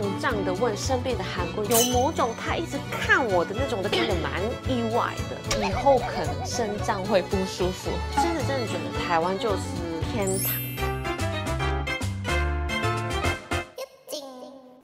上涨的问生病的韩国，有某种他一直看我的那种的，真的蛮意外的。以后可能肾脏会不舒服，真的觉得台湾就是天堂。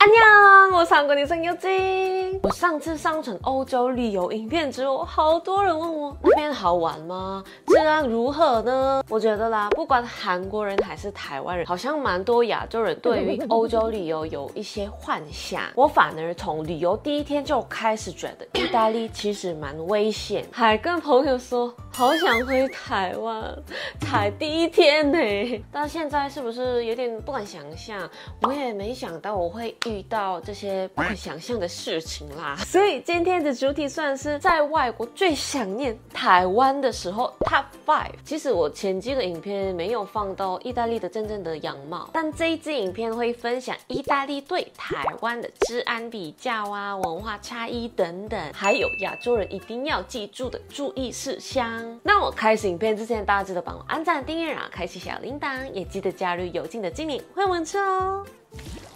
안녕，我是韩国女生尤金。我上次上传欧洲旅游影片之后，好多人问我那边好玩吗？治安如何呢？我觉得啦，不管韩国人还是台湾人，好像蛮多亚洲人对于欧洲旅游有一些幻想。我反而从旅游第一天就开始觉得意大利其实蛮危险，还跟朋友说好想回台湾，才第一天呢。但现在是不是有点不敢想象？我也没想到我会遇到这些不敢想象的事情。 所以今天的主题算是在外国最想念台湾的时候 Top 5。其实我前几个影片没有放到意大利的真正的样貌，但这一支影片会分享意大利对台湾的治安比较啊、文化差异等等，还有亚洲人一定要记住的注意事项。那我开始影片之前，大家记得帮我按赞、订阅，然后开启小铃铛，也记得加入尤金的精灵会文字哦。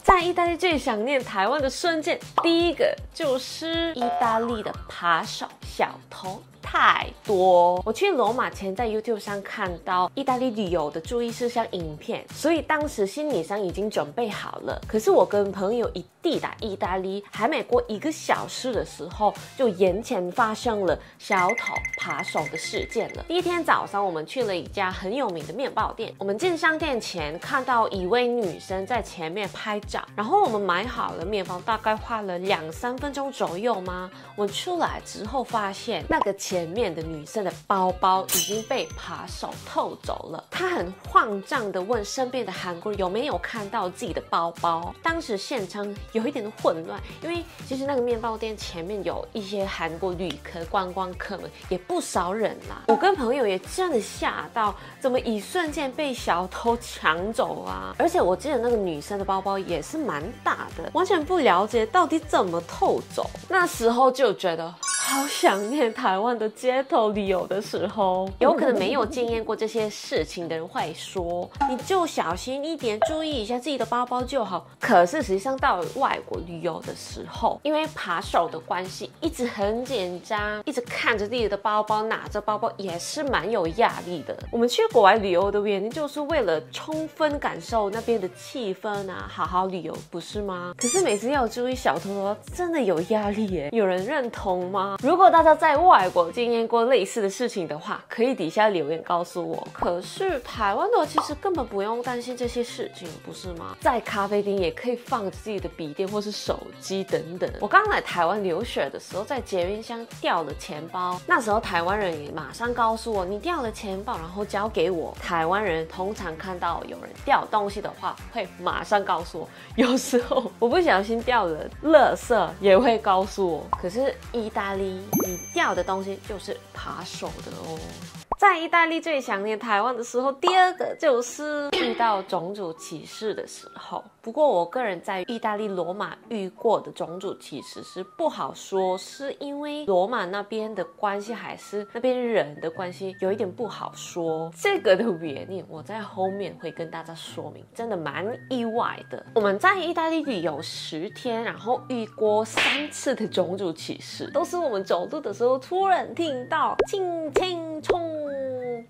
在意大利最想念台湾的瞬间，第一个就是意大利的扒手小偷。 太多！我去罗马前在 YouTube 上看到意大利旅游的注意事项影片，所以当时心理上已经准备好了。可是我跟朋友一抵达意大利，还没过1个小时的时候，就眼前发生了小偷扒手的事件了。第一天早上，我们去了一家很有名的面包店。我们进商店前，看到一位女生在前面拍照，然后我们买好了面包，大概花了2、3分钟左右嘛。我出来之后发现那个前面的女生的包包已经被扒手偷走了，她很慌张的问身边的韩国人有没有看到自己的包包。当时现场有一点的混乱，因为其实那个面包店前面有一些韩国旅客、观光客们也不少人啦。我跟朋友也真的吓到，怎么一瞬间被小偷抢走啊？而且我记得那个女生的包包也是蛮大的，完全不了解到底怎么偷走。那时候就觉得。 好想念台湾的街头旅游的时候，有可能没有经验过这些事情的人会说，你就小心一点，注意一下自己的包包就好。可是实际上到外国旅游的时候，因为扒手的关系，一直很紧张，一直看着自己的包包，拿着包包也是蛮有压力的。我们去国外旅游的原因就是为了充分感受那边的气氛啊，好好旅游，不是吗？可是每次要注意小偷的话，真的有压力耶。有人认同吗？ 如果大家在外国经验过类似的事情的话，可以底下留言告诉我。可是台湾的其实根本不用担心这些事情，不是吗？在咖啡厅也可以放着自己的笔电或是手机等等。我刚来台湾留学的时候，在捷运箱掉了钱包，那时候台湾人也马上告诉我你掉了钱包，然后交给我。台湾人通常看到有人掉东西的话，会马上告诉我。有时候我不小心掉了垃圾，也会告诉我。可是意大利。 你掉的东西就是扒手的哦。在意大利最想念台湾的时候，第二个就是遇到种族歧视的时候。不过我个人在意大利罗马遇过的种族歧视是不好说，是因为罗马那边的关系还是那边人的关系有一点不好说。这个的原因我在后面会跟大家说明，真的蛮意外的。我们在意大利旅游10天，然后遇过3次的种族歧视，都是我们走路的时候突然听到“轻轻冲”。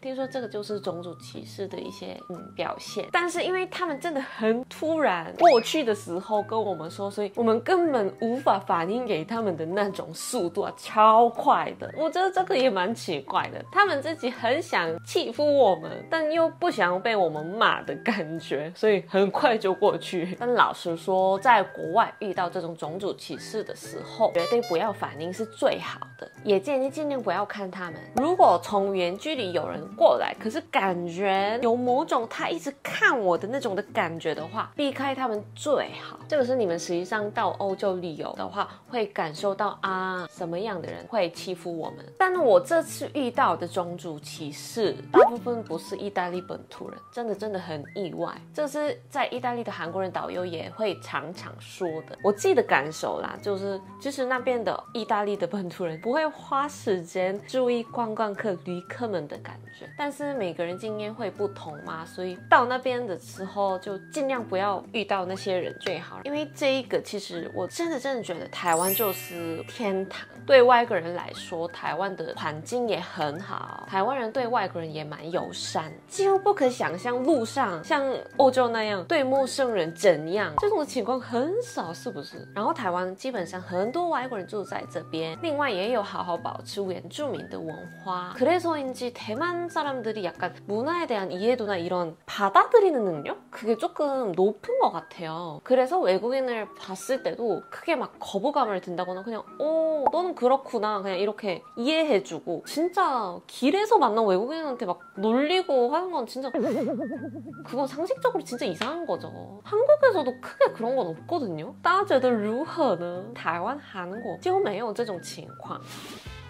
听说这个就是种族歧视的一些表现，但是因为他们真的很突然过去的时候跟我们说，所以我们根本无法反应给他们的那种速度啊，超快的。我觉得这个也蛮奇怪的，他们自己很想欺负我们，但又不想被我们骂的感觉，所以很快就过去。但老实说，在国外遇到这种种族歧视的时候，绝对不要反应是最好的，也建议尽量不要看他们。如果从远距离有人 过来，可是感觉有某种他一直看我的那种的感觉的话，避开他们最好。这个是你们实际上到欧洲旅游的话，会感受到啊什么样的人会欺负我们。但我这次遇到的种族歧视，大部分不是意大利本土人，真的很意外。这是在意大利的韩国人导游也会常常说的。我自己的感受啦，就是其实那边的意大利的本土人不会花时间注意观光客旅客们的感觉。觉。但是每个人经验会不同嘛，所以到那边的时候就尽量不要遇到那些人最好。因为这一个其实我真的觉得台湾就是天堂，对外国人来说，台湾的环境也很好，台湾人对外国人也蛮友善，几乎不可想象路上像欧洲那样对陌生人怎样，这种情况很少，是不是？然后台湾基本上很多外国人住在这边，另外也有好好保持原住民的文化。그래서인지 대만 사람들이 약간 문화에 대한 이해도나 이런 받아들이는 능력? 그게 조금 높은 것 같아요. 그래서 외국인을 봤을 때도 크게 막 거부감을 든다거나 그냥 오 너는 그렇구나 그냥 이렇게 이해해주고, 진짜 길에서 만난 외국인한테 막 놀리고 하는 건 진짜 그건 상식적으로 진짜 이상한 거죠. 한국에서도 크게 그런 건 없거든요. 大家觉得如何呢? 台湾韩国几乎没有这种情况。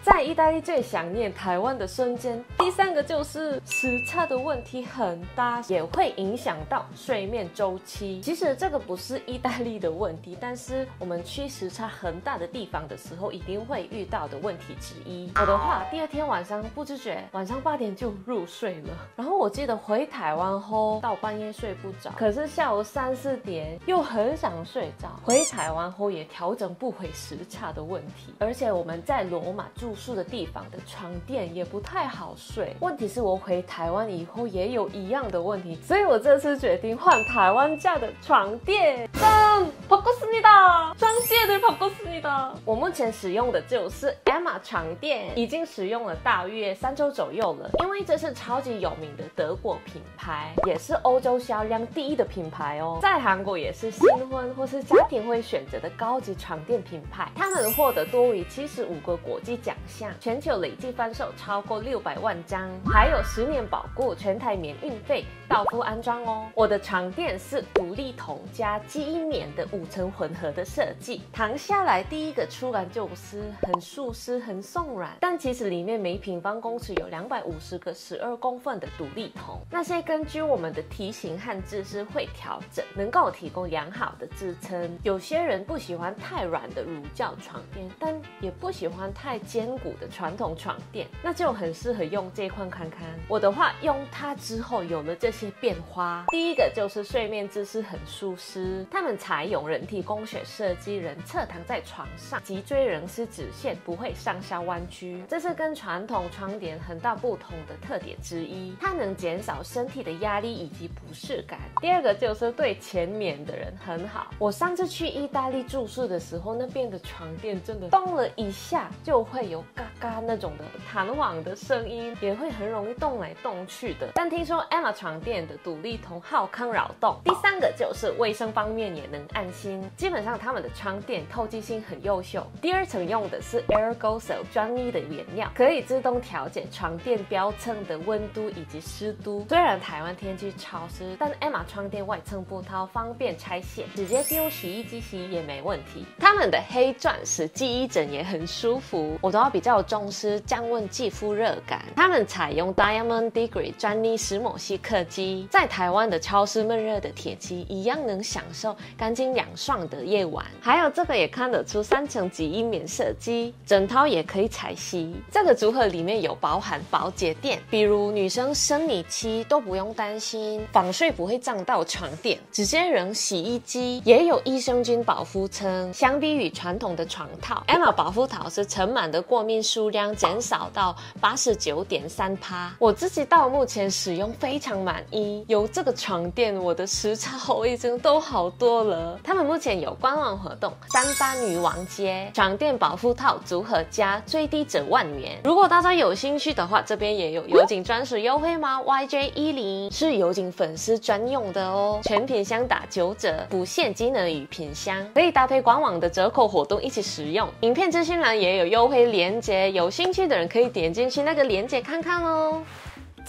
在意大利最想念台湾的瞬间，第三个就是时差的问题很大，也会影响到睡眠周期。其实这个不是意大利的问题，但是我们去时差很大的地方的时候，一定会遇到的问题之一。我的话，第二天晚上不知觉，晚上8点就入睡了。然后我记得回台湾后到半夜睡不着，可是下午3、4点又很想睡着。回台湾后也调整不回时差的问题，而且我们在罗马住。 住宿的地方的床垫也不太好睡，问题是我回台湾以后也有一样的问题，所以我这次决定换台湾家的床垫。짠! 바꿨습니다!床垫바꿨습니다! 我目前使用的就是 Emma 床垫，已经使用了大约3周左右了。因为这是超级有名的德国品牌，也是欧洲销量第1的品牌哦，在韩国也是新婚或是家庭会选择的高级床垫品牌，他们获得多于75个国际奖。 全球累计贩售超过600万张，还有10年保固，全台免运费，到付安装哦。我的床垫是无粒桶加记忆棉的5层混合的设计，躺下来第一个触感就是很舒适、很松软。但其实里面每平方公尺有250个12公分的独立桶，那些根据我们的体型和姿势会调整，能够提供良好的支撑。有些人不喜欢太软的乳胶床垫，但也不喜欢太尖。 骨的传统床垫，那就很适合用这款看看。我的话，用它之后有了这些变化。第一个就是睡眠姿势很舒适，他们采用人体工学设计，人侧躺在床上，脊椎仍是直线，不会上下弯曲，这是跟传统床垫很大不同的特点之一。它能减少身体的压力以及不适感。第二个就是对前眠的人很好。我上次去意大利住宿的时候，那边的床垫真的动了一下就会有。 嘎嘎那种的弹簧的声音，也会很容易动来动去的。但听说 Emma 床垫的独立筒好抗扰动。第三个就是卫生方面也能安心，基本上他们的床垫透气性很优秀。第二层用的是 Air Gold Soul 专一的原料，可以自动调节床垫表层的温度以及湿度。虽然台湾天气潮湿，但 Emma 床垫外层布套方便拆卸，直接丢洗衣机洗也没问题。他们的黑钻石记忆枕也很舒服，我都要。 比较重视降温肌肤热感，他们采用 Diamond Degree 专利石墨烯科技，在台湾的超湿闷热的天气一样能享受干净凉爽的夜晚。还有这个也看得出3层记忆棉设计，枕套也可以采吸。这个组合里面有包含保洁垫，比如女生生理期都不用担心防水不会脏到床垫，直接扔洗衣机。也有益生菌保护层，相比于传统的床套 ，Emma 保护套是盛满的。 过敏数量减少到 89.3%， 我自己到目前使用非常满意。有这个床垫，我的时差后遗症都好多了。他们目前有官网活动，38女王街床垫保护套组合加最低折1万元。如果大家有兴趣的话，这边也有油井专属优惠吗 ？YJ10是油井粉丝专用的哦，全品箱打9折，不限金额与品箱，可以搭配官网的折扣活动一起使用。影片资讯栏也有优惠链接，有兴趣的人可以点进去那个链接看看哦。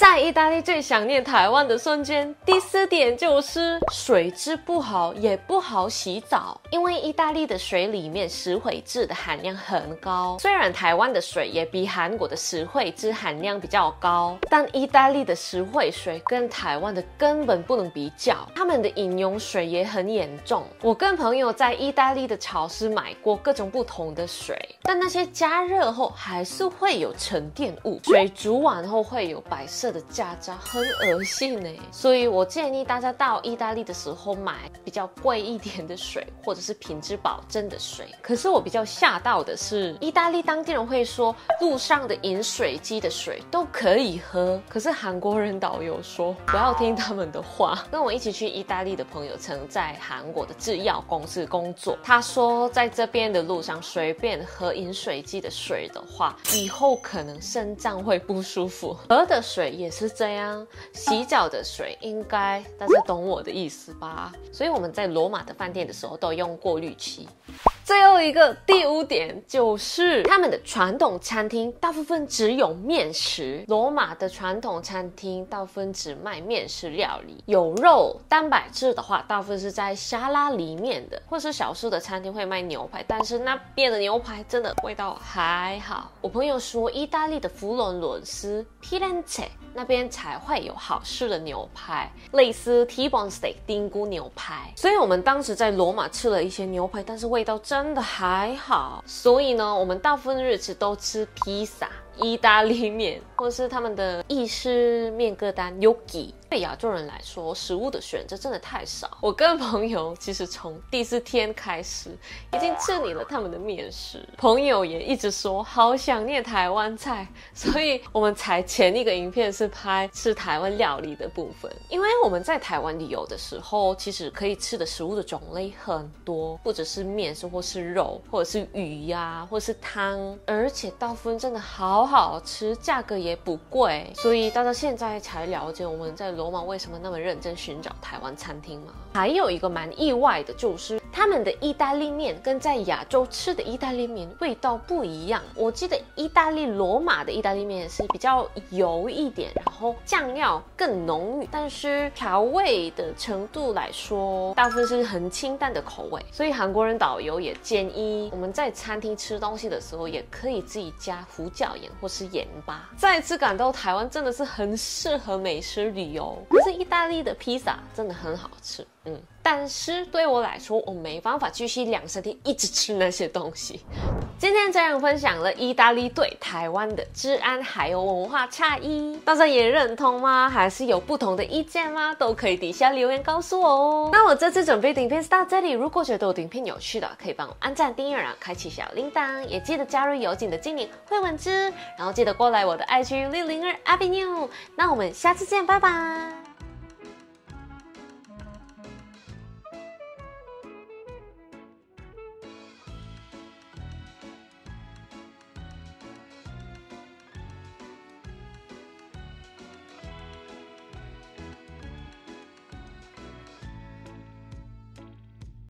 在意大利最想念台湾的瞬间。第4点就是水质不好，也不好洗澡，因为意大利的水里面石灰质的含量很高。虽然台湾的水也比韩国的石灰质含量比较高，但意大利的石灰水跟台湾的根本不能比较，他们的饮用水也很严重。我跟朋友在意大利的超市买过各种不同的水，但那些加热后还是会有沉淀物，水煮完后会有白色的渣渣，很恶心哎，所以我建议大家到意大利的时候买比较贵一点的水，或者是品质保证的水。可是我比较吓到的是，意大利当地人会说路上的饮水机的水都可以喝，可是韩国人导游说不要听他们的话。跟我一起去意大利的朋友曾在韩国的制药公司工作，他说在这边的路上随便喝饮水机的水的话，以后可能肾脏会不舒服。喝的水也是这样，洗脚的水应该，但是懂我的意思吧？所以我们在罗马的饭店的时候都用过滤器。最后一个第5点就是他们的传统餐厅大部分只有面食。罗马的传统餐厅大部分只卖面食料理，有肉蛋白质的话大部分是在沙拉里面的，或是小数的餐厅会卖牛排，但是那边的牛排真的味道还好。我朋友说意大利的佛罗伦斯 Firenze 那边才会有好吃的牛排，类似 T-bone steak 丁骨牛排。所以我们当时在罗马吃了一些牛排，但是味道真的还好，所以呢，我们大部分日子都吃披萨、意大利面，或是他们的意式面疙瘩 Gnocchi。对亚洲人来说，食物的选择真的太少。我跟朋友其实从第4天开始，已经吃腻了他们的面食。朋友也一直说好想念台湾菜，所以我们才前1个影片是拍吃台湾料理的部分。因为我们在台湾旅游的时候，其实可以吃的食物的种类很多，不只是面食，或是肉，或者是鱼呀，或者是汤，而且大部分真的好好吃，价格也不贵。所以大家现在才了解我们在罗马为什么那么认真寻找台湾餐厅吗？还有一个蛮意外的就是他们的意大利面跟在亚洲吃的意大利面味道不一样。我记得意大利罗马的意大利面是比较油一点，然后酱料更浓郁，但是调味的程度来说大部分是很清淡的口味。所以韩国人导游也建议我们在餐厅吃东西的时候也可以自己加胡椒盐或是盐巴。再次感到台湾真的是很适合美食旅游，可是意大利的披萨真的很好吃，但是对我来说，我没办法继续2、3天一直吃那些东西。今天这样分享了意大利对台湾的治安还有文化差异，大家也认同吗？还是有不同的意见吗？都可以底下留言告诉我哦。那我这次准备的影片是到这里，如果觉得我的影片有趣的话，可以帮我按赞、订阅，然后开启小铃铛，也记得加入有景的经理会文之，然后记得过来我的IG 602 Avenue。那我们下次见，拜拜。